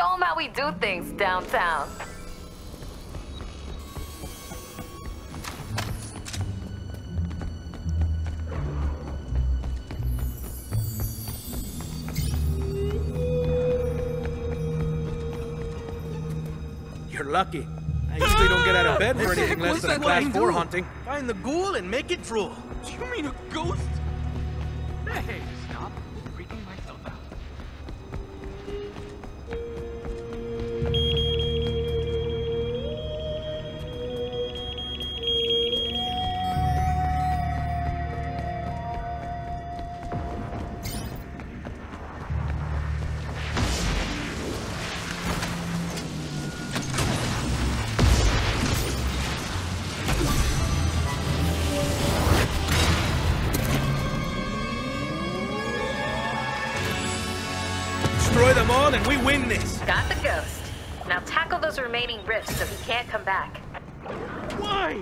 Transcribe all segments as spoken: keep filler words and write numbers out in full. Show them how we do things downtown. You're lucky. I usually don't get out of bed for anything less than a class four hunting. Find the ghoul and make it drool. You mean a ghost? Hey, stop freaking myself out. And we win this. Got the ghost. Now tackle those remaining rifts so he can't come back. Why?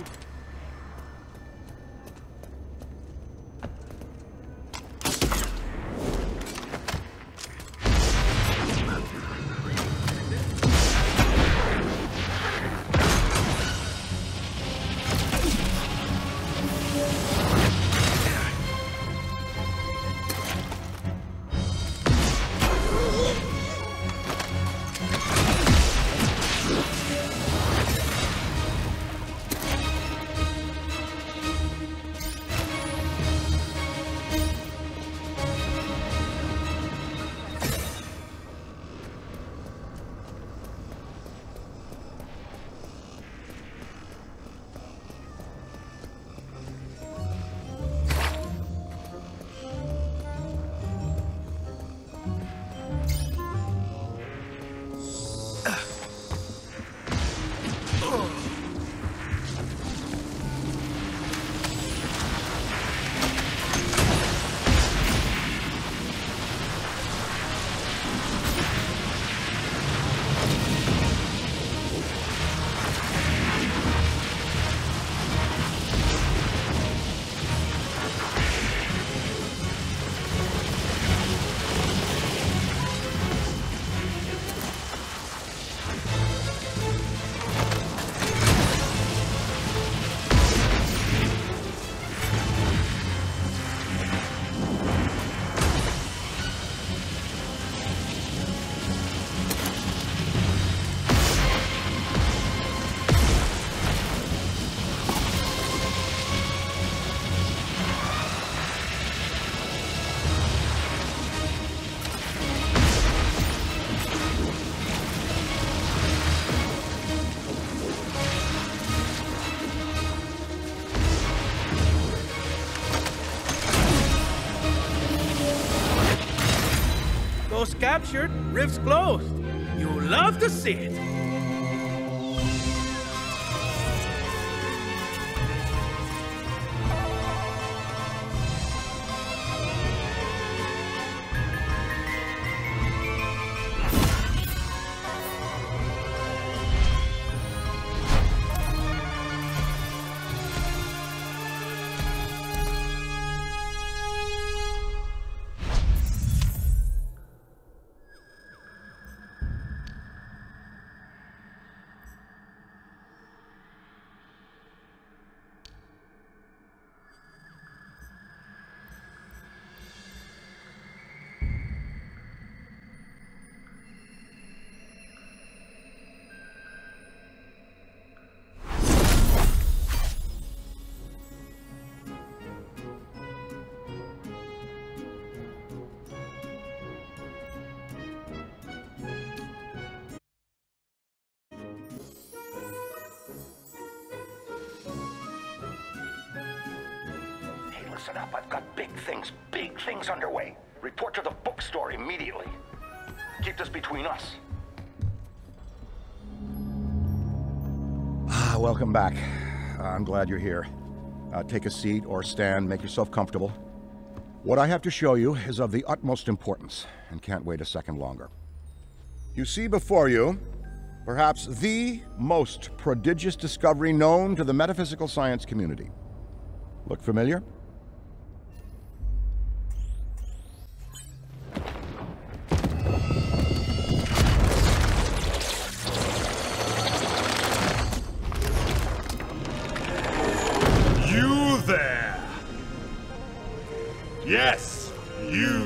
Captured, rifts closed. You love to see it. Listen up, I've got big things, big things underway. Report to the bookstore immediately. Keep this between us. Ah, welcome back. I'm glad you're here. Uh, take a seat or stand, make yourself comfortable. What I have to show you is of the utmost importance and can't wait a second longer. You see before you, perhaps the most prodigious discovery known to the metaphysical science community. Look familiar? Yes, you,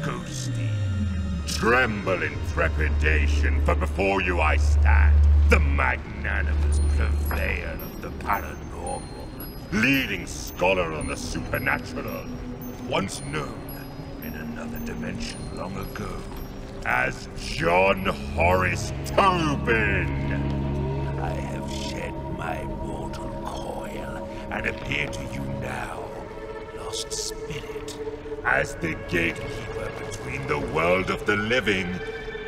Ghostie. Tremble in trepidation, for before you I stand, the magnanimous purveyor of the paranormal, leading scholar on the supernatural, once known in another dimension long ago as John Horace Tobin. I have shed my mortal coil and appear to you now, lost spirit, as the gatekeeper between the world of the living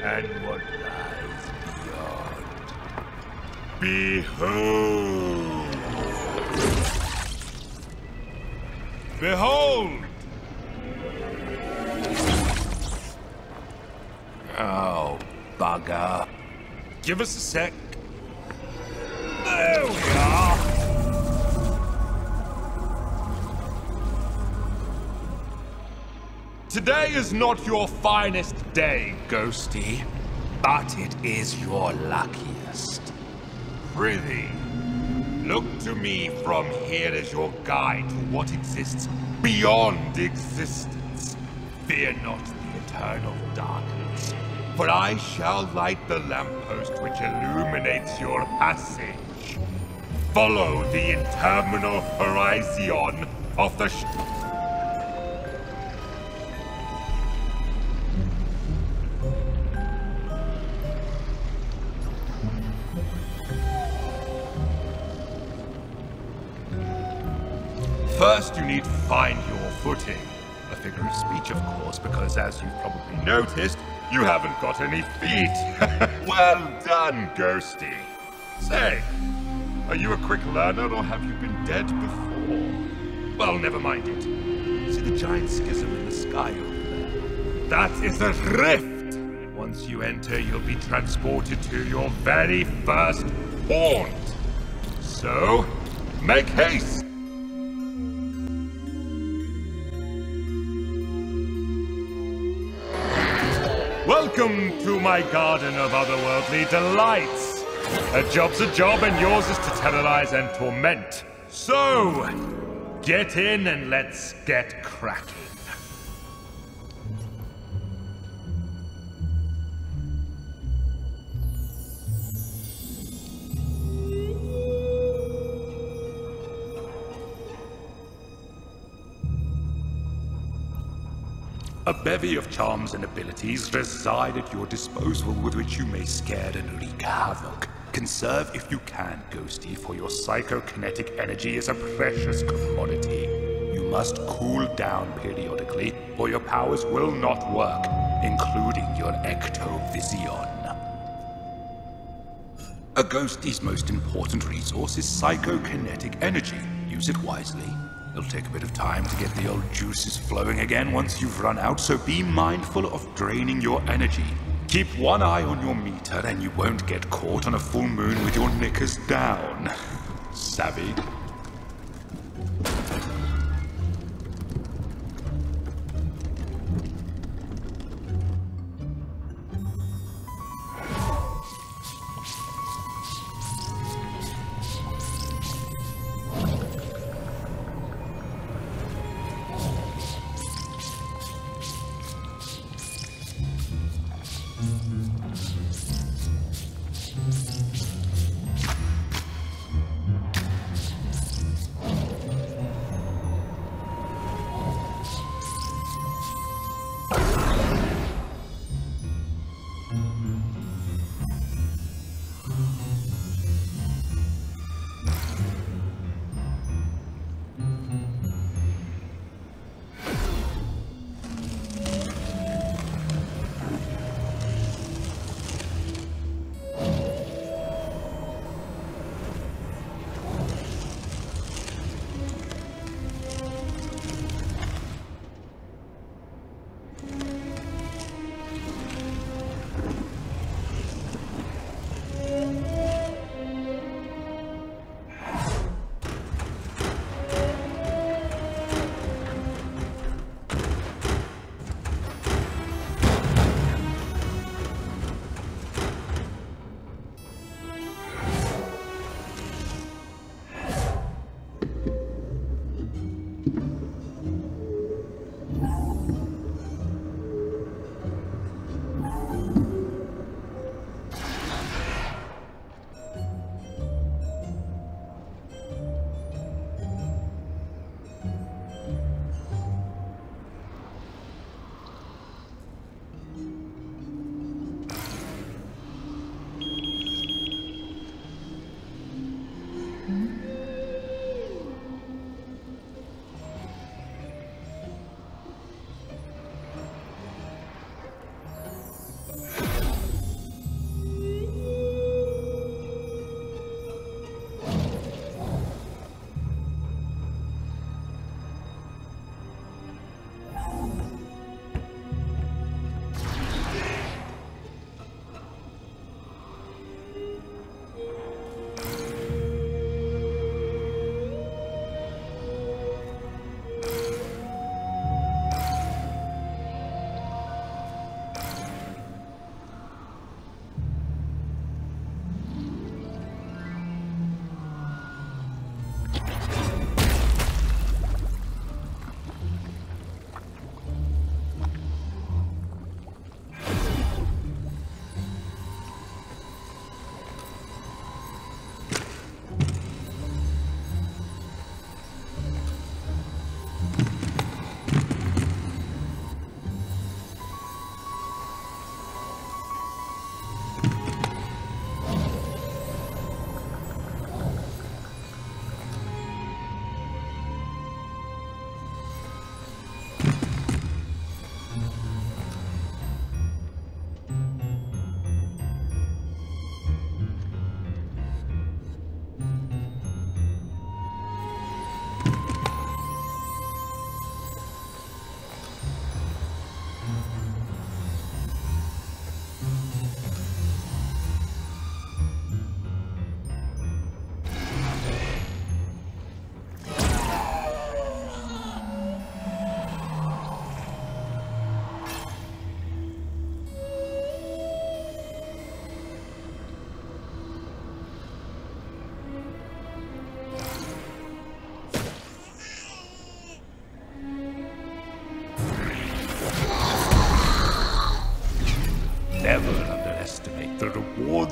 and what lies beyond. Behold! Behold! Oh, bugger. Give us a sec. There we are! Today is not your finest day, Ghostie, but it is your luckiest. Prithee, look to me from here as your guide to what exists beyond existence. Fear not the eternal darkness, for I shall light the lamppost which illuminates your passage. Follow the interminable horizon of the sh- First, you need to find your footing. A figure of speech, of course, because as you've probably noticed, you haven't got any feet. Well done, Ghostie. Say, are you a quick learner, or have you been dead before? Well, never mind it. See the giant schism in the sky over there? That is a rift! Once you enter, you'll be transported to your very first haunt. So, make haste! Welcome to my garden of otherworldly delights! A job's a job, and yours is to terrorize and torment. So, get in and let's get cracking. A bevy of charms and abilities reside at your disposal with which you may scare and wreak havoc. Conserve if you can, Ghostie, for your psychokinetic energy is a precious commodity. You must cool down periodically, or your powers will not work, including your Ectovision. A Ghostie's most important resource is psychokinetic energy. Use it wisely. It'll take a bit of time to get the old juices flowing again once you've run out, so be mindful of draining your energy. Keep one eye on your meter, and you won't get caught on a full moon with your knickers down. Savvy?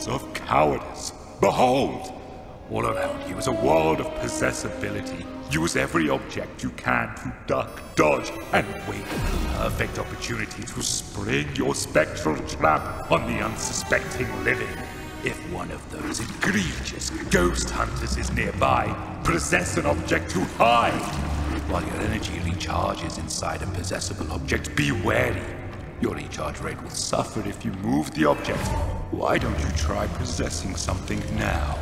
sons of cowardice. Behold! All around you is a world of possessibility. Use every object you can to duck, dodge, and wait for the perfect opportunity to spring your spectral trap on the unsuspecting living. If one of those egregious ghost hunters is nearby, possess an object to hide. While your energy recharges inside a possessable object, be wary. Your recharge rate will suffer if you move the object. Why don't you try possessing something now?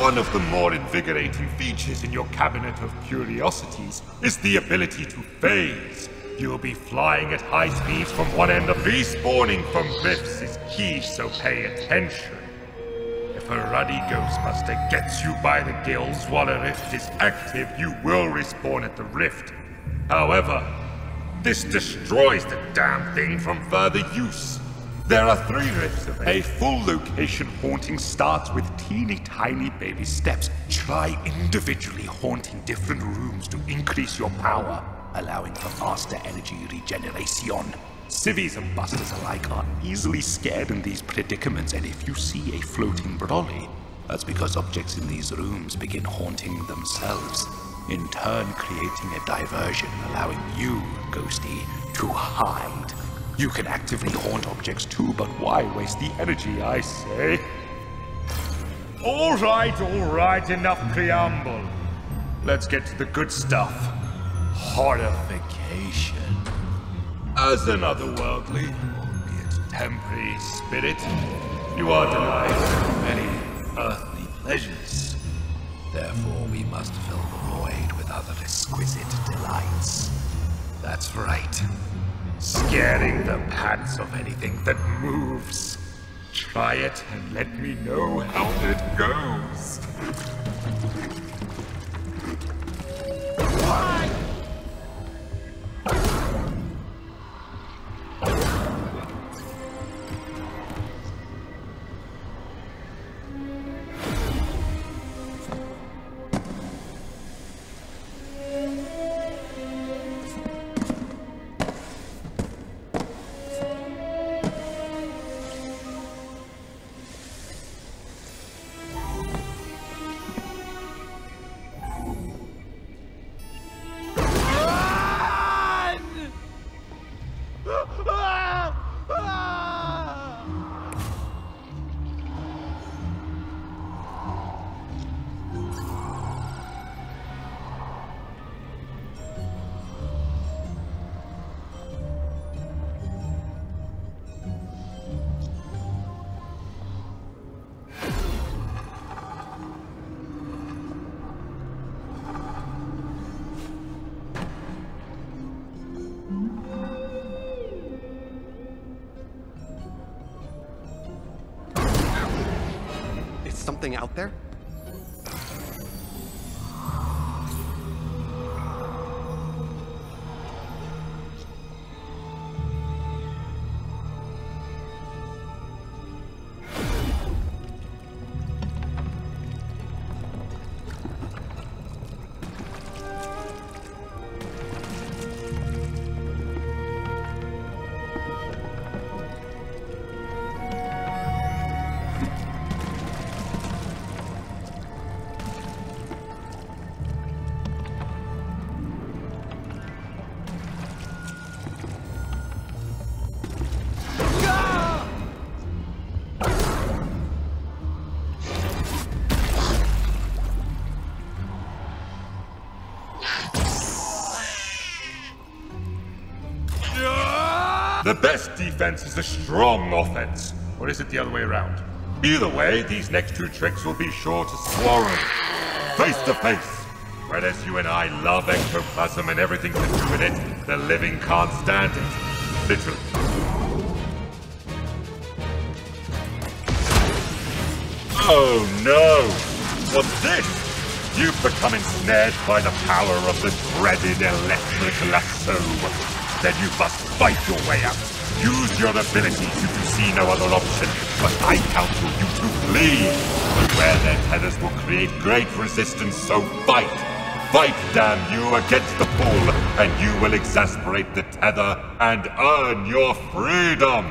One of the more invigorating features in your cabinet of curiosities is the ability to phase. You'll be flying at high speeds from one end of respawning from rifts is key, so pay attention. If a ruddy Ghostbuster gets you by the gills while a rift is active, you will respawn at the rift. However, this destroys the damn thing from further use. There are three rifts available. A full location haunting starts with teeny tiny baby steps. Try individually haunting different rooms to increase your power, allowing for faster energy regeneration. Civvies and busters alike are easily scared in these predicaments, and if you see a floating brolly, that's because objects in these rooms begin haunting themselves, in turn creating a diversion, allowing you, Ghostie, to hide. You can actively haunt objects too, but why waste the energy, I say? All right, all right, enough preamble. Let's get to the good stuff. Horrification. As an otherworldly, albeit temporary spirit, you are denied many earthly pleasures. Therefore, we must fill the void with other exquisite delights. That's right. Scaring the pants of anything that moves. Try it and let me know how it goes. Something out there? The best defense is a strong offense. Or is it the other way around? Either way, these next two tricks will be sure to swallow. Face to face. Whereas you and I love ectoplasm and everything to do with it, the living can't stand it. Literally. Oh no! What's this? You've become ensnared by the power of the dreaded electric lasso. Then you must fight your way out. Use your abilities if you see no other option. But I counsel you to flee. Beware their tethers will create great resistance, so fight! Fight, damn you, against the pull, and you will exasperate the tether and earn your freedom!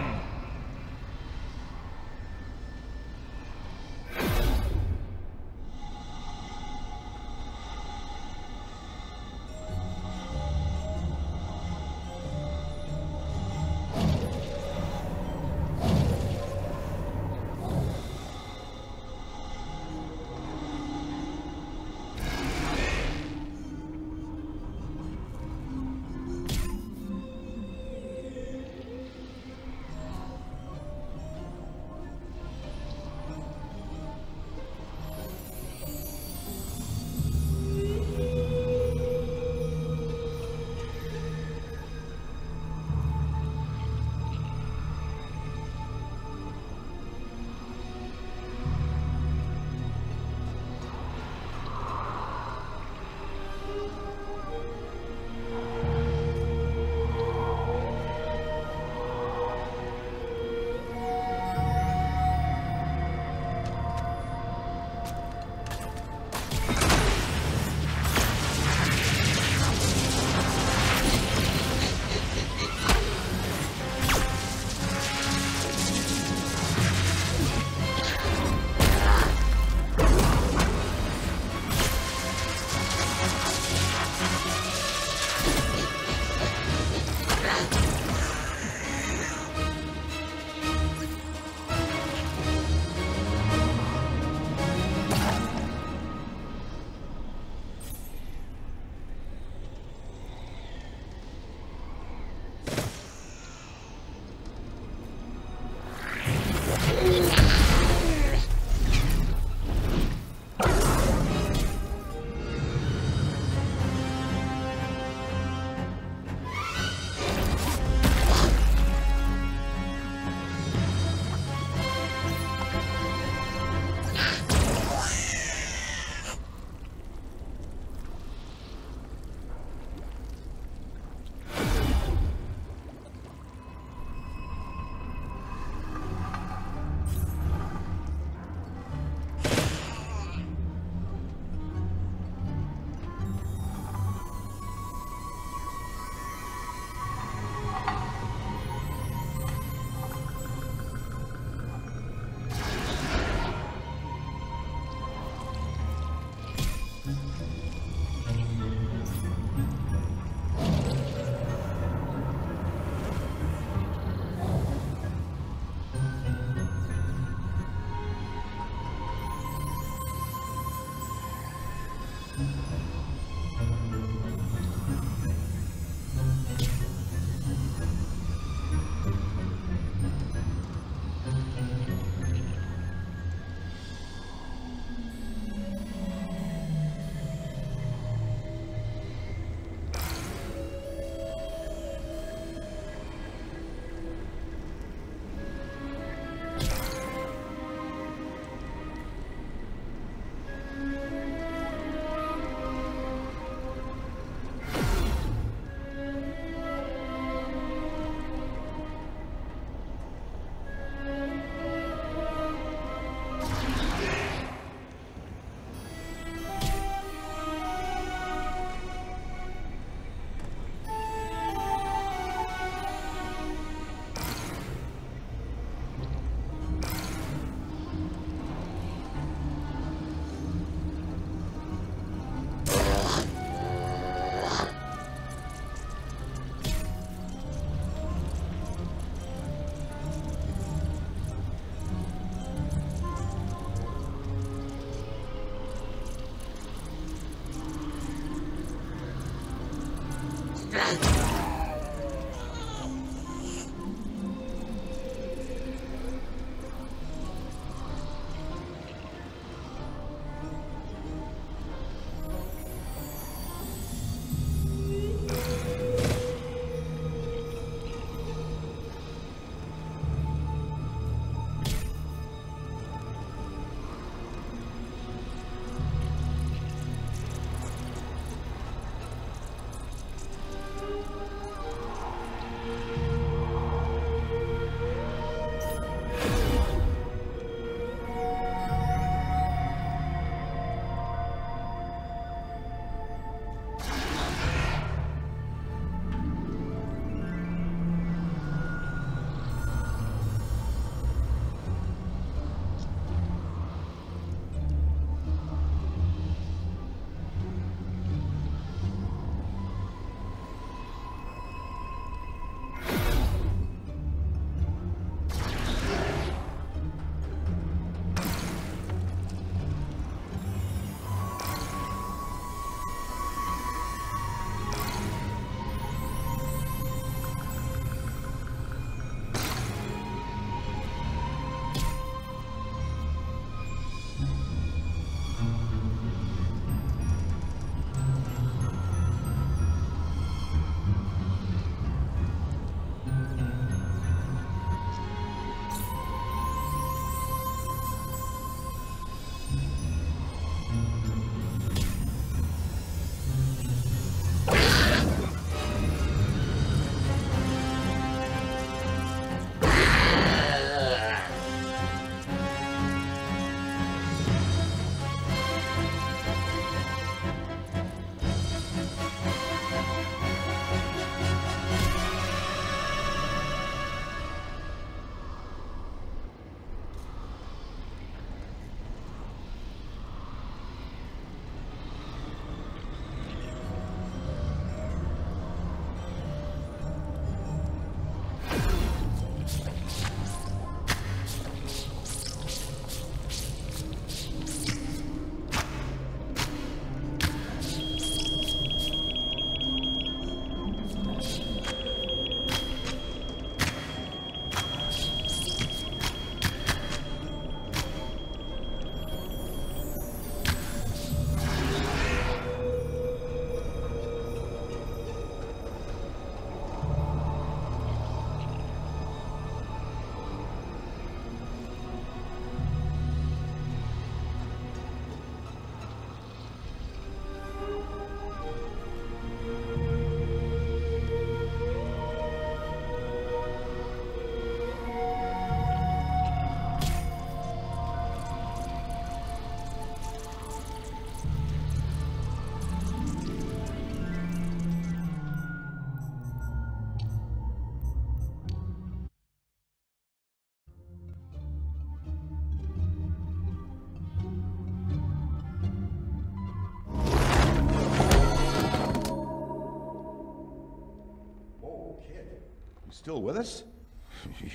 Still with us?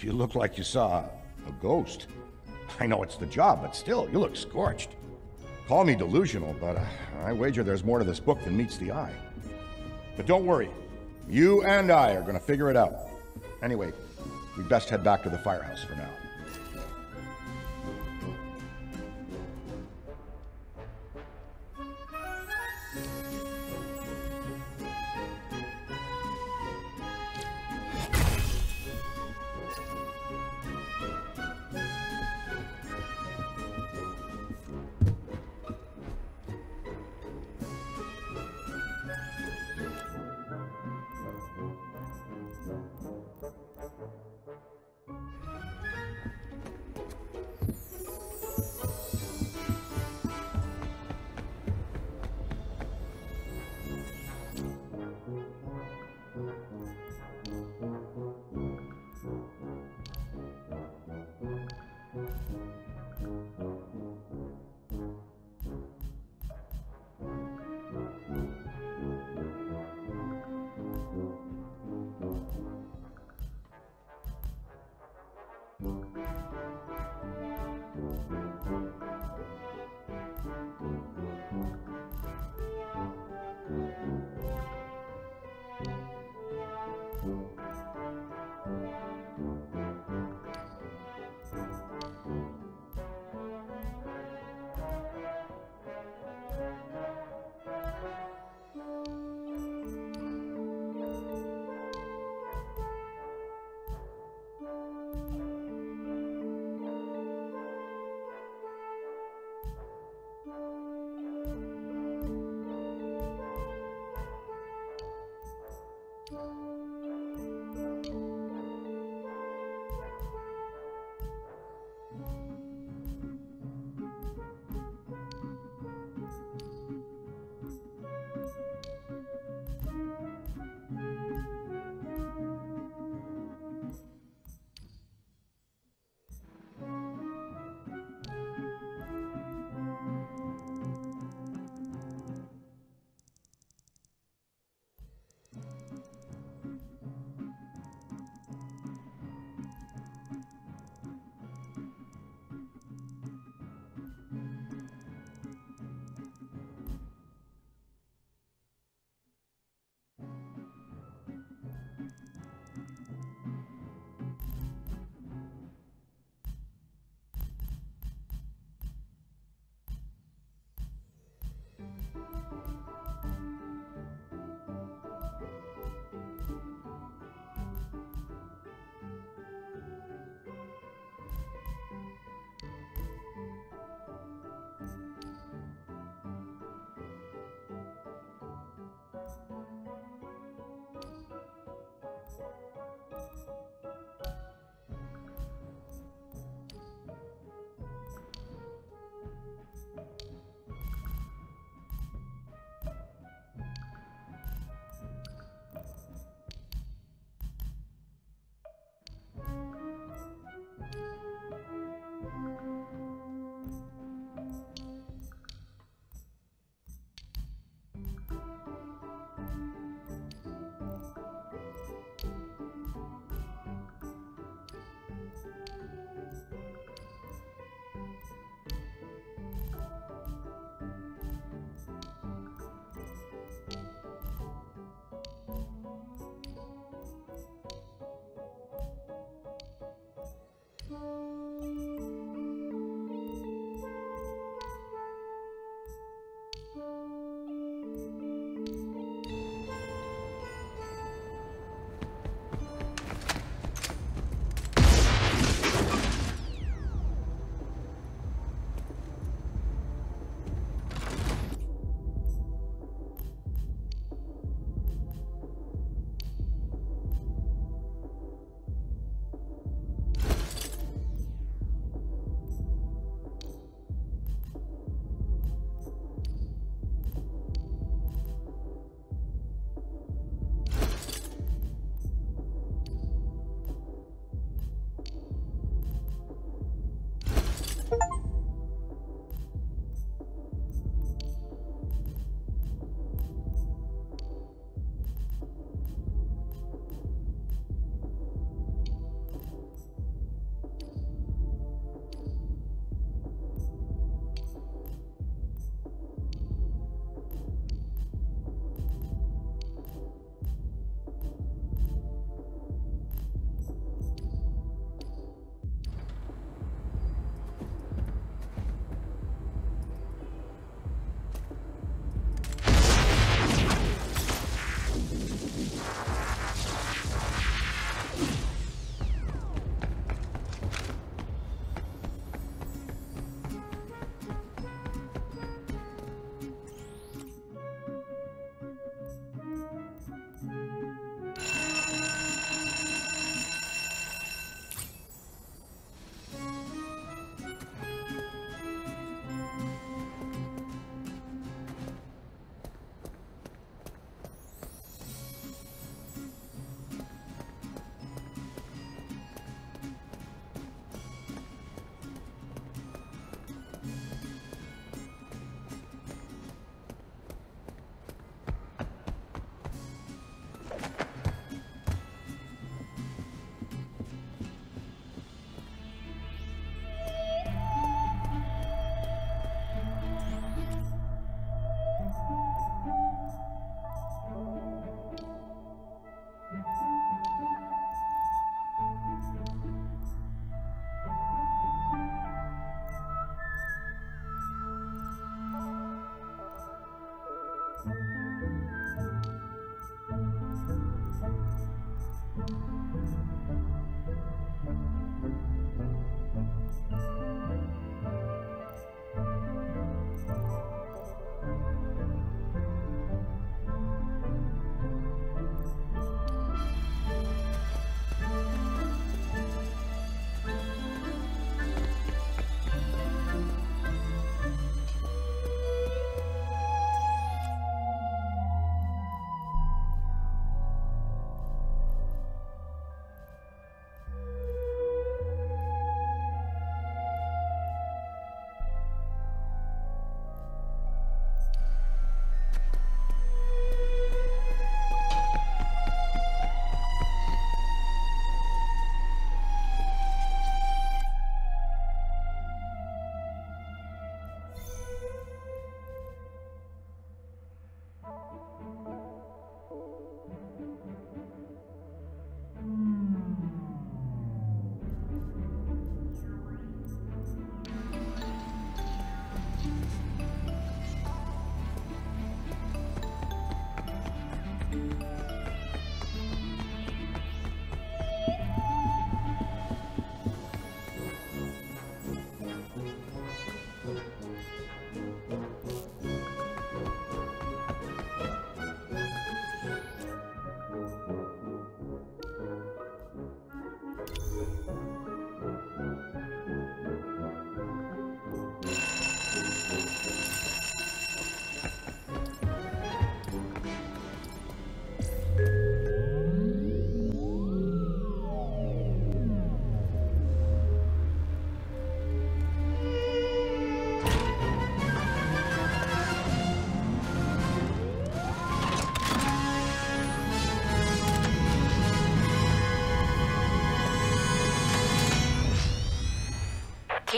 You look like you saw a ghost. I know it's the job, but still, you look scorched. Call me delusional, but uh, I wager there's more to this book than meets the eye. But don't worry, you and I are gonna figure it out. Anyway, we'd best head back to the firehouse for now.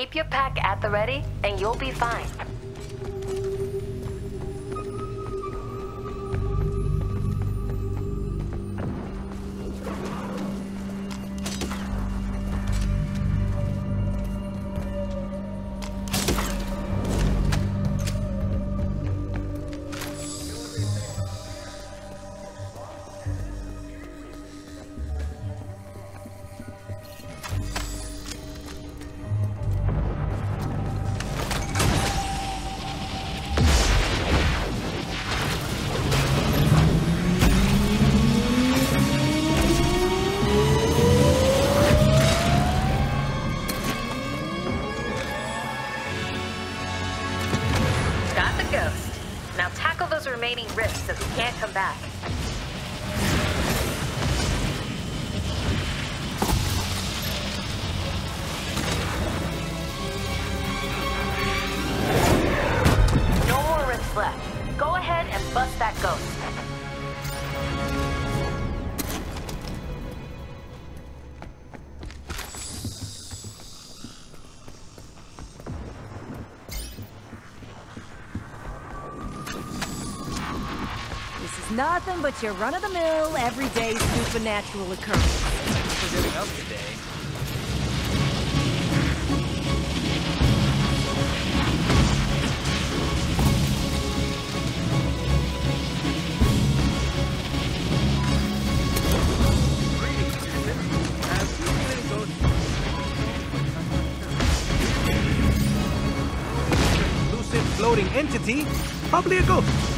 Keep your pack at the ready, and you'll be fine. Nothing but your run-of-the-mill, everyday supernatural occurrence. This is it up today. Lucid floating entity, probably a ghost.